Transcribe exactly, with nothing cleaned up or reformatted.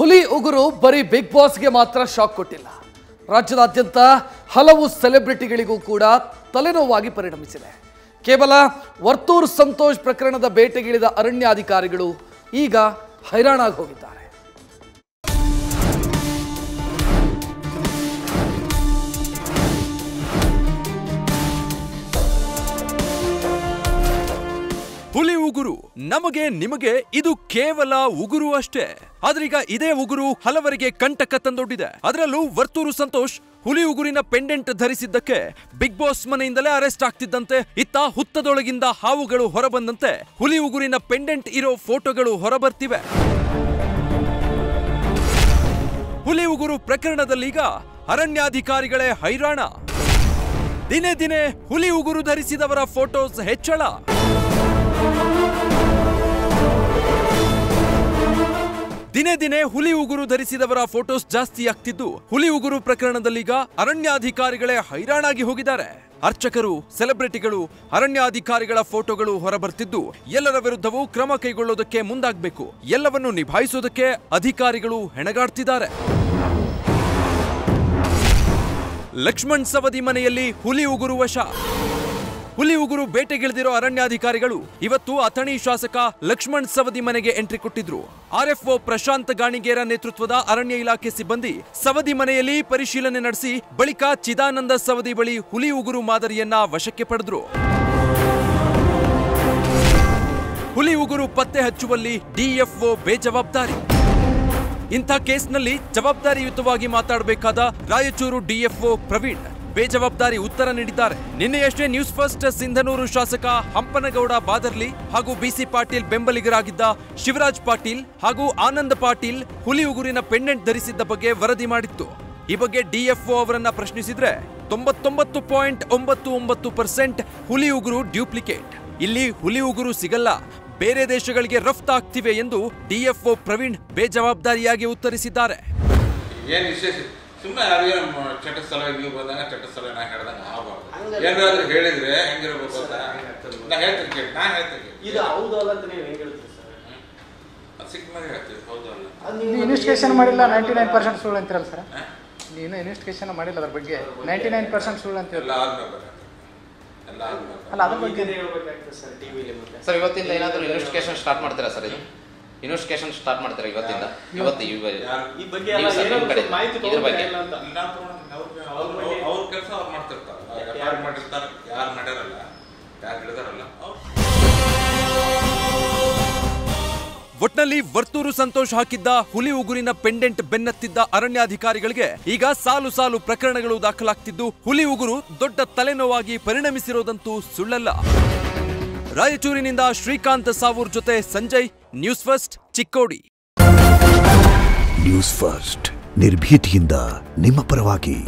ಹುಲಿ ಉಗುರು ಬರೀ ಬಿಗ್ ಬಾಸ್ಗೆ ಮಾತ್ರ ಶಾಕ್ ಕೊಟ್ಟಿಲ್ಲ, ರಾಜ್ಯದಾದ್ಯಂತ ಹಲವು ಸೆಲೆಬ್ರಿಟಿಗಳಿಗೂ ಕೂಡ ತಲೆನೋವಾಗಿ ಪರಿಣಮಿಸಿದೆ. ಕೇವಲ ವರ್ತೂರ್ ಸಂತೋಷ್ ಪ್ರಕರಣದ ಬೇಟೆಗಿಳಿದ ಅರಣ್ಯಾಧಿಕಾರಿಗಳು ಈಗ ಹೈರಾಣಾಗಿ ಹೋಗಿದ್ದಾರೆ. ಹುಲಿ ಉಗುರು ನಮಗೆ ನಿಮಗೆ ಇದು ಕೇವಲ ಉಗುರು ಅಷ್ಟೇ. ಆದ್ರೀಗ ಇದೇ ಉಗುರು ಹಲವರಿಗೆ ಕಂಟಕ ತಂದೊಡ್ಡಿದೆ. ಅದರಲ್ಲೂ ವರ್ತೂರು ಸಂತೋಷ್ ಹುಲಿ ಉಗುರಿನ ಪೆಂಡೆಂಟ್ ಧರಿಸಿದ್ದಕ್ಕೆ ಬಿಗ್ ಬಾಸ್ ಮನೆಯಿಂದಲೇ ಅರೆಸ್ಟ್ ಆಗ್ತಿದ್ದಂತೆ, ಇತ್ತ ಹುತ್ತದೊಳಗಿಂದ ಹಾವುಗಳು ಹೊರಬಂದಂತೆ ಹುಲಿ ಉಗುರಿನ ಪೆಂಡೆಂಟ್ ಇರೋ ಫೋಟೋಗಳು ಹೊರಬರ್ತಿವೆ. ಹುಲಿ ಉಗುರು ಪ್ರಕರಣದಲ್ಲೀಗ ಅರಣ್ಯಾಧಿಕಾರಿಗಳೇ ಹೈರಾಣ. ದಿನೇ ದಿನೇ ಹುಲಿ ಉಗುರು ಧರಿಸಿದವರ ಫೋಟೋಸ್ ಹೆಚ್ಚಳ. ದಿನೇ ದಿನೇ ಹುಲಿ ಉಗುರು ಧರಿಸಿದವರ ಫೋಟೋಸ್ ಜಾಸ್ತಿ ಆಗ್ತಿದ್ದು, ಹುಲಿ ಉಗುರು ಪ್ರಕರಣದಲ್ಲೀಗ ಅರಣ್ಯಾಧಿಕಾರಿಗಳೇ ಹೈರಾಣಾಗಿ ಹೋಗಿದ್ದಾರೆ. ಅರ್ಚಕರು, ಸೆಲೆಬ್ರಿಟಿಗಳು, ಅರಣ್ಯಾಧಿಕಾರಿಗಳ ಫೋಟೋಗಳು ಹೊರಬರ್ತಿದ್ದು, ಎಲ್ಲರ ವಿರುದ್ಧವೂ ಕ್ರಮ ಕೈಗೊಳ್ಳೋದಕ್ಕೆ ಮುಂದಾಗಬೇಕು, ಎಲ್ಲವನ್ನು ನಿಭಾಯಿಸೋದಕ್ಕೆ ಅಧಿಕಾರಿಗಳು ಹೆಣಗಾಡ್ತಿದ್ದಾರೆ. ಲಕ್ಷ್ಮಣ್ ಸವದಿ ಮನೆಯಲ್ಲಿ ಹುಲಿ ಉಗುರು ವಶ. ಹುಲಿ ಉಗುರು ಬೇಟೆಗಿಳಿದಿರೋ ಅರಣ್ಯಾಧಿಕಾರಿಗಳು ಇವತ್ತು ಅಥಣಿ ಶಾಸಕ ಲಕ್ಷ್ಮಣ್ ಸವದಿ ಮನೆಗೆ ಎಂಟ್ರಿ ಕೊಟ್ಟಿದ್ರು. ಆರ್ಎಫ್ಒ ಪ್ರಶಾಂತ್ ಗಾಣಿಗೇರ ನೇತೃತ್ವದ ಅರಣ್ಯ ಇಲಾಖೆ ಸಿಬ್ಬಂದಿ ಸವದಿ ಮನೆಯಲ್ಲಿ ಪರಿಶೀಲನೆ ನಡೆಸಿ ಬಳಿಕ ಚಿದಾನಂದ ಸವದಿ ಬಳಿ ಹುಲಿ ಉಗುರು ಮಾದರಿಯನ್ನ ವಶಕ್ಕೆ ಪಡೆದ್ರು. ಹುಲಿ ಉಗುರು ಪತ್ತೆ ಹಚ್ಚುವಲ್ಲಿ ಡಿಎಫ್ಒ ಬೇಜವಾಬ್ದಾರಿ. ಇಂಥ ಕೇಸ್ನಲ್ಲಿ ಜವಾಬ್ದಾರಿಯುತವಾಗಿ ಮಾತಾಡಬೇಕಾದ ರಾಯಚೂರು ಡಿಎಫ್ಒ ಪ್ರವೀಣ್ ಬೇಜವಾಬ್ದಾರಿ ಉತ್ತರ ನೀಡಿದ್ದಾರೆ. ನಿನ್ನೆಯಷ್ಟೇ ನ್ಯೂಸ್ ಫಸ್ಟ್ ಸಿಂಧನೂರು ಶಾಸಕ ಹಂಪನಗೌಡ ಬಾದರ್ಲಿ ಹಾಗೂ ಬಿಸಿ ಪಾಟೀಲ್ ಬೆಂಬಲಿಗರಾಗಿದ್ದ ಶಿವರಾಜ್ ಪಾಟೀಲ್ ಹಾಗೂ ಆನಂದ್ ಪಾಟೀಲ್ ಹುಲಿ ಉಗುರಿನ ಪೆಂಡೆಂಟ್ ಧರಿಸಿದ್ದ ಬಗ್ಗೆ ವರದಿ ಮಾಡಿತ್ತು. ಈ ಬಗ್ಗೆ ಡಿಎಫ್ಒ ಅವರನ್ನ ಪ್ರಶ್ನಿಸಿದ್ರೆ ತೊಂಬತ್ತೊಂಬತ್ತು ಪಾಯಿಂಟ್ ಒಂಬತ್ತು ಒಂಬತ್ತು ಪರ್ಸೆಂಟ್ ಹುಲಿ ಉಗುರು ಡ್ಯೂಪ್ಲಿಕೇಟ್, ಇಲ್ಲಿ ಹುಲಿ ಉಗುರು ಸಿಗಲ್ಲ, ಬೇರೆ ದೇಶಗಳಿಗೆ ರಫ್ತಾಗ್ತಿವೆ ಎಂದು ಡಿಎಫ್ಒ ಪ್ರವೀಣ್ ಬೇಜವಾಬ್ದಾರಿಯಾಗಿ ಉತ್ತರಿಸಿದ್ದಾರೆ. ಸುಮ್ಮನೆ ಯಾರು ಏನು ಚಟದ ಸಲುವಾಗಿ ನೀವು ಬಂದಾಗ ಚಟದ ಸಲುವಾಗಿ ನಾ ಹೇಳ್ದಂಗೆ ಆಗಬಾರ್ದು. ಏನಾದರೂ ಹೇಳಿದರೆ ಹೆಂಗಿರ್ಬೇಕು ಅಂತ ನಾ ಹೇಳ್ತೀನಿ ಕೇಳಿ ನಾ ಹೇಳ್ತೀನಿ ಕೇಳಿ ಇದು ಹೌದು ಅಲ್ಲ ಅಂತ ನೀವು ಹೆಂಗೆ ಹೇಳ್ತೀರಿ ಸರ್? ಅದು ಸಿಕ್ಕ ಮೇಲೆ ಹೇಳ್ತೀವಿ ಹೌದು ಅಲ್ಲ. ಅದು ನೀವು ಇನ್ವೆಸ್ಟಿಗೇಷನ್ ಮಾಡಿಲ್ಲ ನೈಂಟಿ ನೈನ್ ಪರ್ಸೆಂಟ್ ಸುಳ್ಳು ಅಂತೀರಲ್ಲ ಸರ್? ನೀನು ಇನ್ವೆಸ್ಟಿಗೇಷನ್ ಮಾಡಿಲ್ಲ ಅದ್ರ ಬಗ್ಗೆ ನೈಂಟಿ ನೈನ್ ಪರ್ಸೆಂಟ್ ಸುಳ್ಳು ಅಂತ ಎಲ್ಲ ಆದ್ಮೇಲೆ ಎಲ್ಲ ಆದ್ಮೇಲೆ ಅಲ್ಲ ಅದ್ರ ಬಗ್ಗೆ ಹೇಳ್ಬೇಕಾಗ್ತದೆ ಸರ್ ಟಿ ವಿಲಿ. ಮತ್ತೆ ಸರ್ ಇವತ್ತಿಂದ ಏನಾದರೂ ಇನ್ವೆಸ್ಟಿಗೇಷನ್ ಸ್ಟಾರ್ಟ್ ಮಾಡ್ತೀರಾ ಸರ್? ಇದು ಇನ್ವೆಸ್ಟಿಗೇಷನ್ ಸ್ಟಾರ್ಟ್ ಮಾಡ್ತಾರೆ ಇವತ್ತಿಂದ. ಇವತ್ತು ಈ ಬಗ್ಗೆ ಎಲ್ಲ ಏನಾದರೂ ಮಾಹಿತಿ ಕೊಡ್ತಾರೆ ಅಂತ ಅವರು ಅವರು ಕೆಲಸ ಅವರು ಮಾಡ್ತಿರ್ತಾರೆ. ಯಾರು ಮಾಡಿರ್ತಾರೆ, ಯಾರು ನಡೆರಲ್ಲ, ಯಾರು ಹಿಡಿದಾರಲ್ಲ ಅವರು. ಒಟ್ನಲ್ಲಿ ವರ್ತೂರು ಸಂತೋಷ್ ಹಾಕಿದ್ದ ಹುಲಿ ಉಗುರಿನ ಪೆಂಡೆಂಟ್ ಬೆನ್ನತ್ತಿದ್ದ ಅರಣ್ಯಾಧಿಕಾರಿಗಳಿಗೆ ಈಗ ಸಾಲು ಸಾಲು ಪ್ರಕರಣಗಳು ದಾಖಲಾಗ್ತಿದ್ದು, ಹುಲಿ ಉಗುರು ದೊಡ್ಡ ತಲೆನೋವಾಗಿ ಪರಿಣಮಿಸಿರೋದಂತೂ ಸುಳ್ಳಲ್ಲ. ರಾಯಚೂರಿನಿಂದ ಶ್ರೀಕಾಂತ್ ಸಾವೂರ್ ಜೊತೆ Sanjay, news first Chikkodi. News first ನಿರ್ಭೀತಿಯಿಂದ ನಿಮ್ಮ ಪರವಾಗಿ.